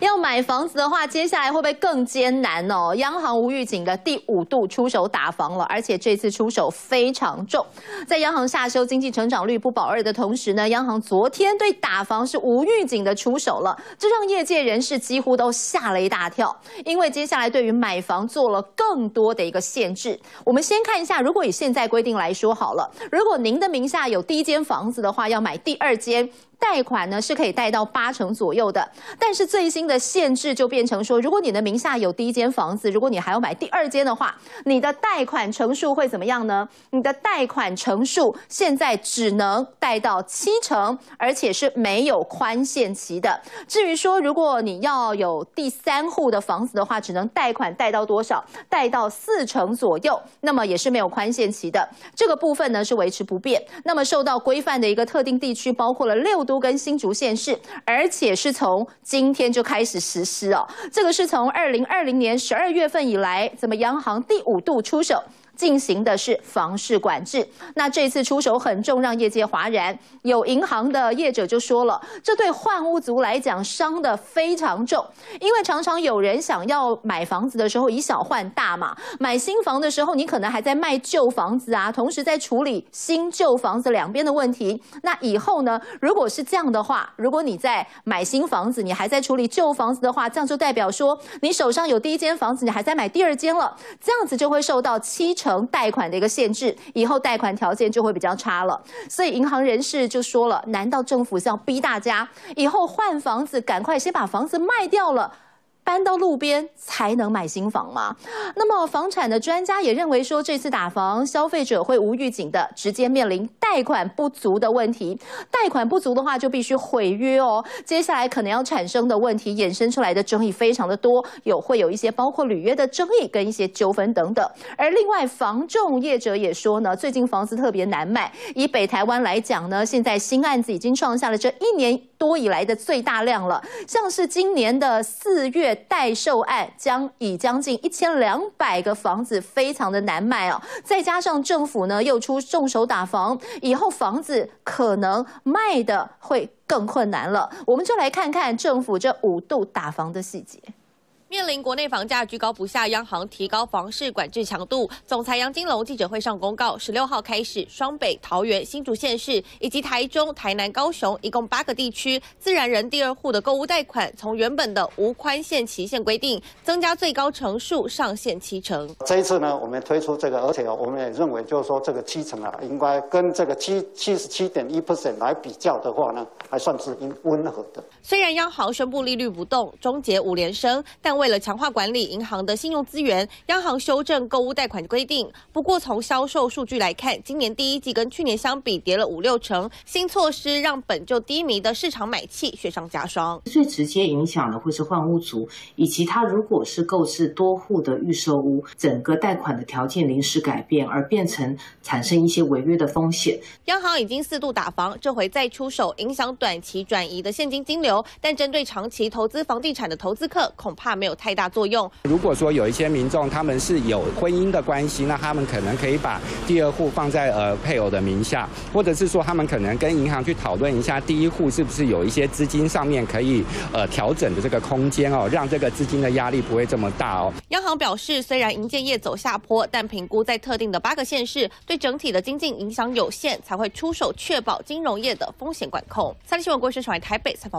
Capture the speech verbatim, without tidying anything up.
要买房子的话，接下来会不会更艰难哦？央行无预警的第五度出手打房了，而且这次出手非常重。在央行下修经济成长率不保二的同时呢，央行昨天对打房是无预警的出手了，这让业界人士几乎都吓了一大跳，因为接下来对于买房做了更多的一个限制。我们先看一下，如果以现在规定来说好了，如果您的名下有第一间房子的话，要买第二间。 贷款呢是可以贷到八成左右的，但是最新的限制就变成说，如果你的名下有第一间房子，如果你还要买第二间的话，你的贷款成数会怎么样呢？你的贷款成数现在只能贷到七成，而且是没有宽限期的。至于说，如果你要有第三户的房子的话，只能贷款贷到多少？贷到四成左右，那么也是没有宽限期的。这个部分呢是维持不变。那么受到规范的一个特定地区，包括了六。 都跟新竹县市，而且是从今天就开始实施哦。这个是从二零二零年十二月份以来，怎么央行第五度出手进行的是房市管制。那这次出手很重，让业界哗然。有银行的业者就说了，这对换屋族来讲伤得非常重，因为常常有人想要买房子的时候以小换大嘛，买新房的时候你可能还在卖旧房子啊，同时在处理新旧房子两边的问题。那以后呢，如果 是这样的话，如果你在买新房子，你还在处理旧房子的话，这样就代表说你手上有第一间房子，你还在买第二间了，这样子就会受到七成贷款的一个限制，以后贷款条件就会比较差了。所以银行人士就说了，难道政府是要逼大家以后换房子，赶快先把房子卖掉了？ 搬到路边才能买新房吗？那么房产的专家也认为说，这次打房，消费者会无预警的直接面临贷款不足的问题。贷款不足的话，就必须毁约哦。接下来可能要产生的问题，衍生出来的争议非常的多，有会有一些包括履约的争议跟一些纠纷等等。而另外，房仲业者也说呢，最近房子特别难卖。以北台湾来讲呢，现在新案子已经创下了这一年多以来的最大量了，像是今年的四月。 代售案将以将近一千两百个房子，非常的难卖哦。再加上政府呢又出重手打房，以后房子可能卖的会更困难了。我们就来看看政府这五度打房的细节。 面临国内房价居高不下，央行提高房市管制强度。总裁杨金龙记者会上公告，十六号开始，双北、桃园、新竹县市以及台中、台南、高雄，一共八个地区，自然人第二户的购屋贷款，从原本的无宽限期限规定，增加最高成数上限七成。这一次呢，我们推出这个，而且我们也认为，就是说这个七成啊，应该跟这个七七十七点一 percent 来比较的话呢，还算是温和的。虽然央行宣布利率不动，终结五连升，但 为了强化管理银行的信用资源，央行修正购屋贷款规定。不过，从销售数据来看，今年第一季跟去年相比跌了五六成。新措施让本就低迷的市场买气雪上加霜。最直接影响的会是换屋族，以及他如果是购置多户的预售屋，整个贷款的条件临时改变，而变成产生一些违约的风险。央行已经四度打房，这回再出手，影响短期转移的现金金流，但针对长期投资房地产的投资客，恐怕没有 没有太大作用。如果说有一些民众他们是有婚姻的关系，那他们可能可以把第二户放在呃配偶的名下，或者是说他们可能跟银行去讨论一下第一户是不是有一些资金上面可以呃调整的这个空间哦，让这个资金的压力不会这么大哦。央行表示，虽然营建业走下坡，但评估在特定的八个县市对整体的经济影响有限，才会出手确保金融业的风险管控。三立新闻郭世传台北采访。